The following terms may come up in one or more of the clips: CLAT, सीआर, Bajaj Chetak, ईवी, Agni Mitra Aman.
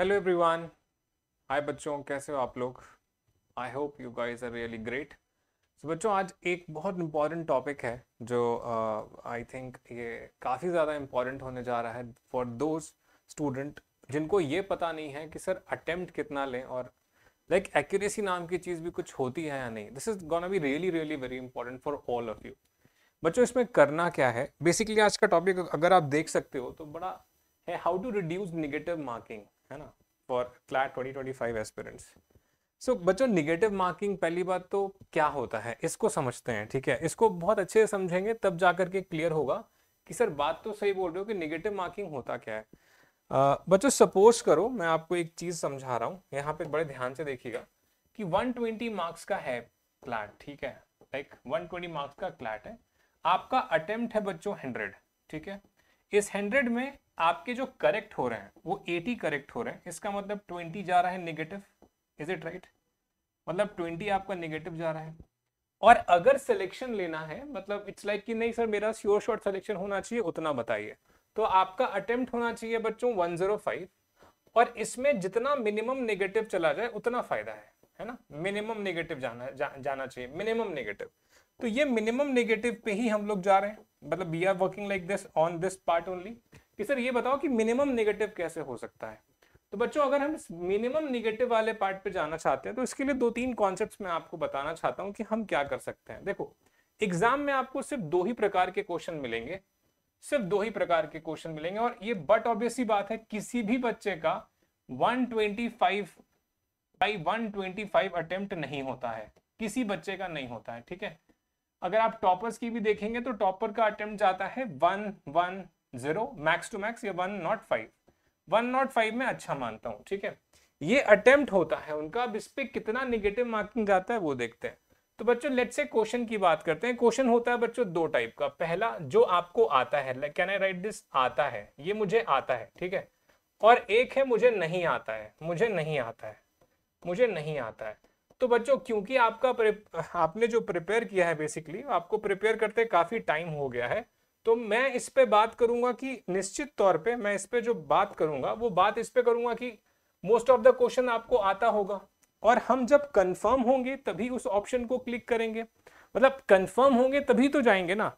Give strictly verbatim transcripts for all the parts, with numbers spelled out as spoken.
Hello everyone, हाय बच्चों, कैसे हो आप लोग? I hope you guys are really great. So बच्चों, आज एक बहुत इम्पॉर्टेंट टॉपिक है जो आई uh, थिंक ये काफ़ी ज़्यादा इम्पॉर्टेंट होने जा रहा है फॉर दोज स्टूडेंट जिनको ये पता नहीं है कि सर अटेम्प्ट कितना लें और लाइक like, एक्यूरेसी नाम की चीज़ भी कुछ होती है या नहीं। This is gonna be really really very important for all of you. बच्चों, इसमें करना क्या है बेसिकली? आज का टॉपिक अगर आप देख सकते हो तो बड़ा है, how to reduce negative marking, है ना, for CLAT twenty twenty five aspirants. So बच्चों, निगेटिव मार्किंग पहली बात तो क्या होता है इसको समझते हैं, ठीक है? इसको बहुत अच्छे से समझेंगे तब जाकर के क्लियर होगा कि सर बात तो सही बोल रहे हो कि निगेटिव मार्किंग होता क्या है। uh, बच्चों सपोज करो, मैं आपको एक चीज समझा रहा हूँ, यहाँ पे बड़े ध्यान से देखिएगा कि वन ट्वेंटी मार्क्स का है क्लैट, ठीक है? लाइक वन ट्वेंटी मार्क्स का क्लैट है, आपका अटेम्प्ट है बच्चों हंड्रेड, ठीक है? इस हंड्रेड में आपके जो करेक्ट हो रहे हैं वो एटी करेक्ट हो रहे हैं, इसका मतलब ट्वेंटी जा रहा है नेगेटिव। Is it right? मतलब ट्वेंटी आपका नेगेटिव जा रहा है। और अगर सिलेक्शन लेना है, मतलब इट्स लाइक कि नहीं सर मेरा श्योर शॉट सिलेक्शन होना चाहिए, उतना बताइए, तो आपका अटेम्प्ट होना चाहिए बच्चों वन जीरो फाइव, और इसमें जितना मिनिमम नेगेटिव चला जाए उतना फायदा है, है ना? मिनिमम नेगेटिव जाना जा, जाना चाहिए, मिनिमम नेगेटिव। तो ये मिनिमम नेगेटिव पे ही हम लोग जा रहे हैं, मतलब we are working like this on this part only कि सर ये बताओ कि मिनिमम नेगेटिव कैसे हो सकता है। तो बच्चों, अगर हम इस मिनिमम नेगेटिव वाले पार्ट पे जाना चाहते हैं तो इसके लिए दो तीन कॉन्सेप्ट्स मैं आपको बताना चाहता हूँ कि हम क्या कर सकते हैं। देखो, एग्जाम में आपको सिर्फ दो ही प्रकार के क्वेश्चन मिलेंगे, सिर्फ दो ही प्रकार के क्वेश्चन मिलेंगे, और ये बट ऑब्वियसली बात है किसी भी बच्चे का one twenty five by one twenty five attempt नहीं होता है, किसी बच्चे का नहीं होता है, ठीक है? अगर आप टॉपर्स की भी देखेंगे तो टॉपर का अटेम्प्ट जाता है one one zero, max two max ये one nought five one nought five में अच्छा मानता हूँ, ठीक है? ये अटेम्प्ट होता है उनका। अब इस पर कितना नेगेटिव मार्किंग जाता है वो देखते हैं। तो बच्चों लेट्स से क्वेश्चन की बात करते हैं। क्वेश्चन होता है बच्चों दो टाइप का, पहला जो आपको आता है, कैन आई राइट दिस, आता है, ये मुझे आता है, ठीक है? और एक है मुझे नहीं आता है, मुझे नहीं आता है, मुझे नहीं आता है। तो बच्चों क्योंकि आपका आपने जो प्रिपेयर किया है, बेसिकली आपको प्रिपेयर करते काफ़ी टाइम हो गया है, तो मैं इस पे बात करूंगा कि निश्चित तौर पे मैं इस पे जो बात करूंगा वो बात इस पे करूंगा कि मोस्ट ऑफ द क्वेश्चन आपको आता होगा, और हम जब कंफर्म होंगे तभी उस ऑप्शन को क्लिक करेंगे, मतलब कंफर्म होंगे तभी तो जाएंगे ना।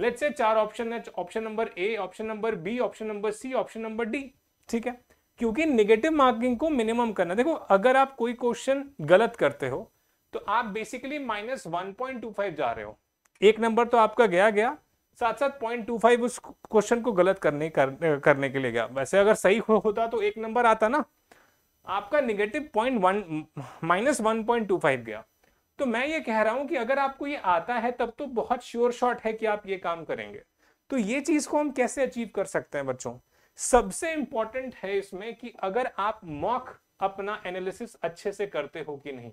लेट्स से चार ऑप्शन है, option number A, option number B, option number C, option number D, ठीक है? क्योंकि नेगेटिव मार्किंग को मिनिमम करना। देखो, अगर आप कोई क्वेश्चन गलत करते हो तो आप basically minus one point two five जा रहे हो, एक नंबर तो आपका गया गया, साथ साथ पॉइंट टू फाइव उस क्वेश्चन को गलत करने कर, करने के लिए गया। वैसे अगर सही हो, होता तो एक नंबर आता ना, आपका negative point one minus one point two five गया। तो मैं ये कह रहा हूं कि अगर आपको ये आता है तब तो बहुत श्योर शॉट है कि आप ये काम करेंगे। तो ये चीज को हम कैसे अचीव कर सकते हैं बच्चों? सबसे इंपॉर्टेंट है इसमें कि अगर आप मॉक अपना एनालिसिस अच्छे से करते हो कि नहीं,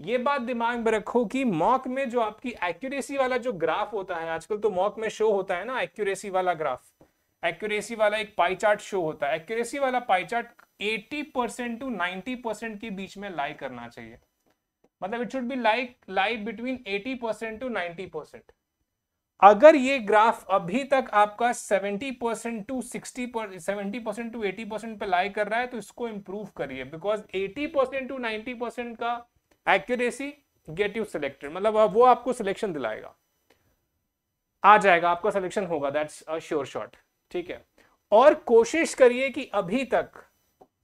ये बात दिमाग में रखो कि मॉक में जो आपकी एक्यूरेसी वाला जो ग्राफ होता है, आजकल तो मॉक में शो होता है ना एक्यूरेसी वाला ग्राफ, एक्यूरेसी वाला एक पाई चार्ट शो होता है, एक्यूरेसी वाला pie chart eighty percent to ninety percent के बीच में लाई करना चाहिए, मतलब it should be like lie between eighty percent to ninety percent. अगर ये ग्राफ अभी तक आपका seventy percent to sixty percent seventy percent to eighty percent पे लाई कर रहा है तो इसको इंप्रूव करिए, because eighty percent to ninety percent का एक्यूरेसी गेट यू सिलेक्टेड, मतलब वो आपको सिलेक्शन दिलाएगा, आ जाएगा, आपका सिलेक्शन होगा, दैट्स अ श्योर शॉट, ठीक है? और कोशिश करिए कि अभी तक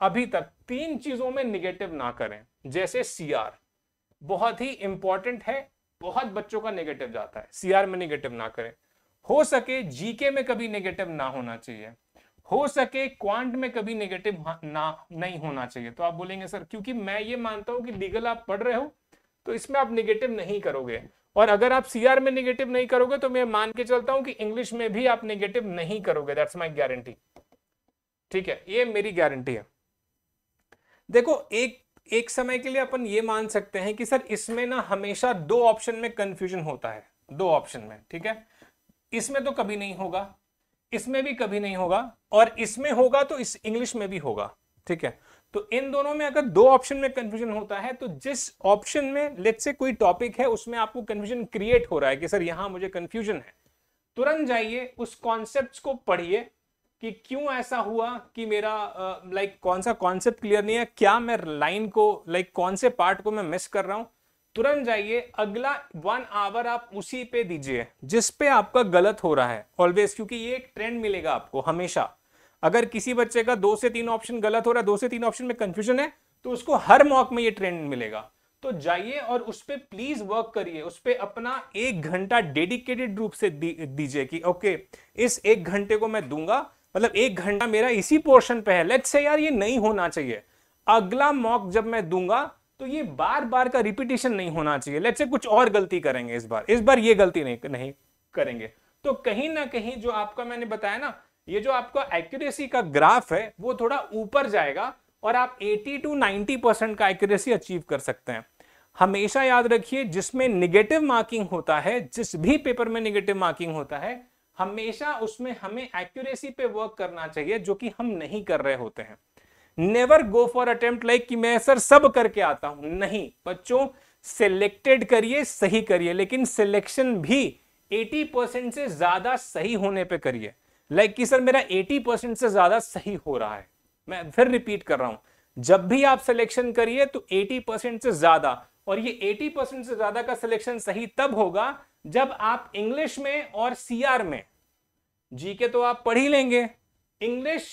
अभी तक तीन चीजों में निगेटिव ना करें। जैसे सीआर बहुत ही इंपॉर्टेंट है, बहुत बच्चों का नेगेटिव जाता है, सीआर में नेगेटिव ना करें, हो सके जीके में कभी नेगेटिव ना होना चाहिए, हो सके क्वांट में कभी नेगेटिव ना नहीं होना चाहिए। तो आप बोलेंगे सर क्योंकि मैं ये मानता हूं कि लीगल आप पढ़ रहे हो तो इसमें आप नेगेटिव नहीं करोगे, और अगर आप सीआर में नेगेटिव नहीं करोगे तो मैं मान के चलता हूं कि इंग्लिश में भी आप नेगेटिव नहीं करोगे, दैट्स माय गारंटी, ठीक है? ये मेरी गारंटी है। देखो, एक एक समय के लिए अपन ये मान सकते हैं कि सर इसमें ना हमेशा दो ऑप्शन में कंफ्यूजन होता है, दो ऑप्शन में, ठीक है? इसमें तो कभी नहीं होगा, इसमें भी कभी नहीं होगा, और इसमें होगा तो इस इंग्लिश में भी होगा, ठीक है? तो इन दोनों में अगर दो ऑप्शन में कंफ्यूजन होता है तो जिस ऑप्शन में लेट्स से कोई टॉपिक है उसमें आपको कंफ्यूजन क्रिएट हो रहा है कि सर यहाँ मुझे कंफ्यूजन है, तुरंत जाइए उस कॉन्सेप्ट्स को पढ़िए, कि क्यों ऐसा हुआ कि मेरा लाइक uh, like, कौन सा कॉन्सेप्ट क्लियर नहीं है, क्या मैं लाइन को लाइक like, कौन से पार्ट को मैं मिस कर रहा हूं, तुरंत जाइए अगला वन आवर आप उसी पे दीजिए जिस पे आपका गलत हो रहा है ऑलवेज, क्योंकि ये एक ट्रेंड मिलेगा आपको हमेशा। अगर किसी बच्चे का दो से तीन ऑप्शन गलत हो रहा है, दो से तीन ऑप्शन में कंफ्यूजन है, तो उसको हर मॉक में ये ट्रेंड मिलेगा। तो जाइए और उस पर प्लीज वर्क करिए, उस पर अपना एक घंटा डेडिकेटेड रूप से दीजिए कि ओके इस एक घंटे को मैं दूंगा, मतलब एक घंटा मेरा इसी पोर्शन पे है, लेट्स से यार ये नहीं होना चाहिए। अगला मॉक जब मैं दूंगा तो ये बार बार का रिपीटेशन नहीं होना चाहिए, लेट्स से कुछ और गलती करेंगे इस बार, इस बार ये गलती नहीं नहीं करेंगे। तो कहीं ना कहीं जो आपका मैंने बताया ना, ये जो आपका एक्यूरेसी का ग्राफ है वो थोड़ा ऊपर जाएगा और आप अस्सी टू नब्बे परसेंट का एक्यूरेसी अचीव कर सकते हैं। हमेशा याद रखिए जिसमें निगेटिव मार्किंग होता है, जिस भी पेपर में निगेटिव मार्किंग होता है, हमेशा उसमें हमें एक्यूरेसी पे वर्क करना चाहिए जो कि हम नहीं कर रहे होते हैं। Never go for attempt like कि मैं सर सब करके आता हूं, नहीं बच्चों, सिलेक्टेड करिए, सही करिए, लेकिन सिलेक्शन भी अस्सी परसेंट से ज्यादा सही होने पे करिए। लाइक कि सर मेरा अस्सी परसेंट से ज्यादा सही हो रहा है, मैं फिर रिपीट कर रहा हूं, जब भी आप सिलेक्शन करिए तो अस्सी परसेंट से ज्यादा, और ये अस्सी परसेंट से ज्यादा का सिलेक्शन सही तब होगा जब आप इंग्लिश में और सीआर में, जीके तो आप पढ़ ही लेंगे, इंग्लिश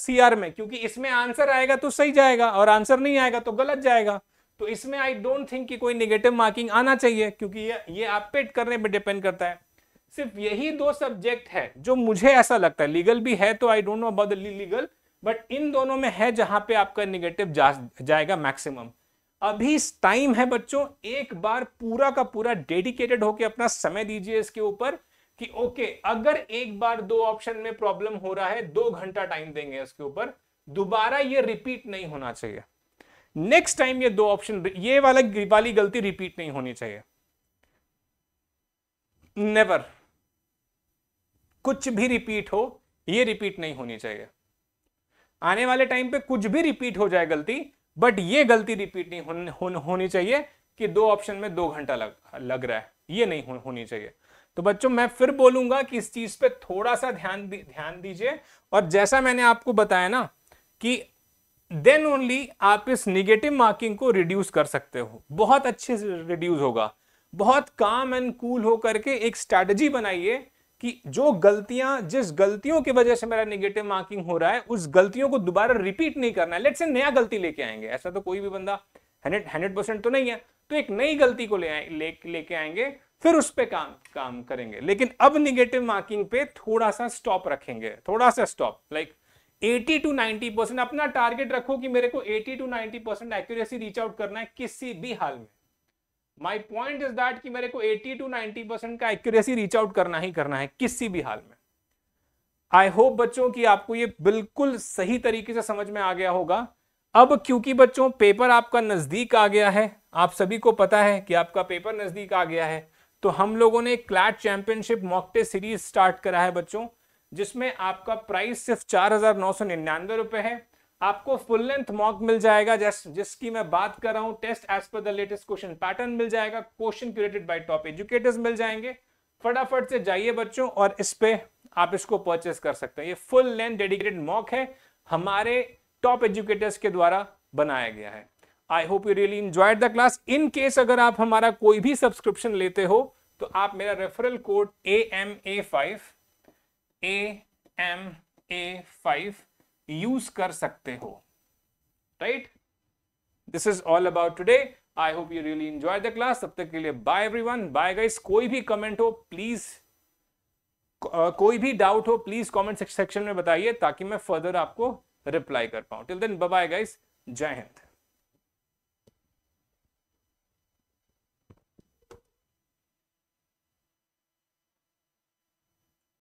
सीआर में, क्योंकि इसमें आंसर आएगा तो सही जाएगा और आंसर नहीं आएगा तो गलत जाएगा। तो इसमें आई डोंट थिंक कि कोई नेगेटिव मार्किंग आना चाहिए, क्योंकि ये, ये आप पेट करने पे डिपेंड करता है। सिर्फ यही दो सब्जेक्ट है जो मुझे ऐसा लगता है, लीगल भी है तो I don't know about the legal, but इन दोनों में है जहां पे आपका निगेटिव जा, जाएगा मैक्सिमम। अभी टाइम है बच्चों, एक बार पूरा का पूरा डेडिकेटेड होके अपना समय दीजिए इसके ऊपर कि ओके अगर एक बार दो ऑप्शन में प्रॉब्लम हो रहा है, दो घंटा टाइम देंगे इसके ऊपर, दोबारा ये रिपीट नहीं होना चाहिए। नेक्स्ट टाइम ये दो ऑप्शन, ये वाला वाली गलती रिपीट नहीं होनी चाहिए, नेवर। कुछ भी रिपीट हो ये रिपीट नहीं होनी चाहिए। आने वाले टाइम पे कुछ भी रिपीट हो जाए गलती, बट ये गलती रिपीट नहीं होन, होन, होनी चाहिए कि दो ऑप्शन में दो घंटा लग लग रहा है, ये नहीं हो, होनी चाहिए। तो बच्चों मैं फिर बोलूंगा कि इस चीज पे थोड़ा सा ध्यान दी, ध्यान दीजिए, और जैसा मैंने आपको बताया ना कि देन ओनली आप इस निगेटिव मार्किंग को रिड्यूस कर सकते हो, बहुत अच्छे से रिड्यूस होगा। बहुत काम एंड कूल हो करके एक स्ट्रैटेजी बनाइए कि जो गलतियां, जिस गलतियों की वजह से मेरा नेगेटिव मार्किंग हो रहा है, उस गलतियों को दोबारा रिपीट नहीं करना है। लेट्स से नया गलती लेके आएंगे, ऐसा तो कोई भी बंदा हंड्रेड हंड्रेड परसेंट तो नहीं है, तो एक नई गलती को ले ले लेके आएंगे, फिर उस पे काम काम करेंगे। लेकिन अब निगेटिव मार्किंग पे थोड़ा सा स्टॉप रखेंगे, थोड़ा सा stop, like eighty to ninety percent अपना टारगेट रखो कि मेरे को eighty to ninety percent accuracy reach out करना है किसी भी हाल में। माई पॉइंट इज दैट कि मेरे को अस्सी टू नब्बे परसेंट का एक्यूरेसी रीच आउट करना ही करना है किसी भी हाल में। आई होप बच्चों कि आपको ये बिल्कुल सही तरीके से समझ में आ गया होगा। अब क्योंकि बच्चों पेपर आपका नजदीक आ गया है, आप सभी को पता है कि आपका पेपर नजदीक आ गया है, तो हम लोगों ने CLAT championship mock test series start करा है बच्चों, जिसमें आपका प्राइस सिर्फ चार हजार नौ सौ निन्यानवे रुपए है। आपको फुल लेंथ मॉक मिल जाएगा जिस जिसकी मैं बात कर रहा हूं, टेस्ट एज पर द लेटेस्ट क्वेश्चन पैटर्न मिल जाएगा, question curated by top educators मिल जाएंगे। फटाफट से जाइए बच्चों और इस पे आप इसको परचेस कर सकते हैं। ये फुल लेंथ डेडिकेटेड मॉक है, हमारे टॉप एजुकेटर्स के द्वारा बनाया गया है। I hope you really enjoyed the class. In case अगर आप हमारा कोई भी सब्सक्रिप्शन लेते हो तो आप मेरा referral code A M A five A M A five use कर सकते हो, right. This is all about today. I hope you really enjoy the class. तब तक के लिए बाय एवरीवन, बाय गाइस। कोई भी कमेंट हो प्लीज, कोई भी डाउट हो प्लीज कमेंट सेक्शन में बताइए ताकि मैं फर्दर आपको रिप्लाई कर पाऊं। Till then bye bye guys, जय हिंद।